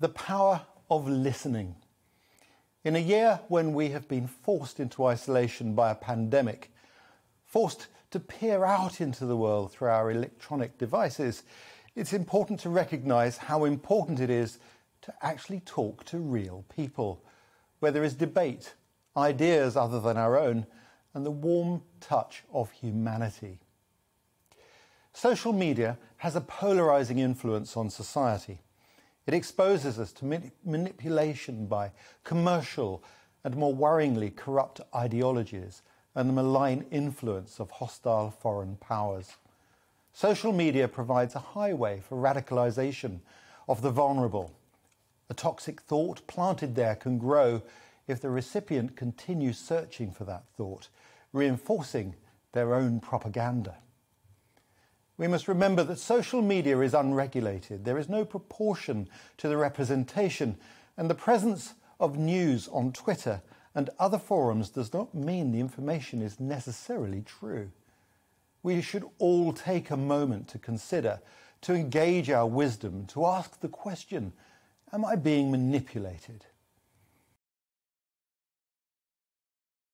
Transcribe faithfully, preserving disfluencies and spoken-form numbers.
The power of listening. In a year when we have been forced into isolation by a pandemic, forced to peer out into the world through our electronic devices, it's important to recognise how important it is to actually talk to real people, where there is debate, ideas other than our own, and the warm touch of humanity. Social media has a polarising influence on society. It exposes us to manip- manipulation by commercial and, more worryingly, corrupt ideologies and the malign influence of hostile foreign powers. Social media provides a highway for radicalisation of the vulnerable. A toxic thought planted there can grow if the recipient continues searching for that thought, reinforcing their own propaganda. We must remember that social media is unregulated. There is no proportion to the representation, and the presence of news on Twitter and other forums does not mean the information is necessarily true. We should all take a moment to consider, to engage our wisdom, to ask the question, am I being manipulated?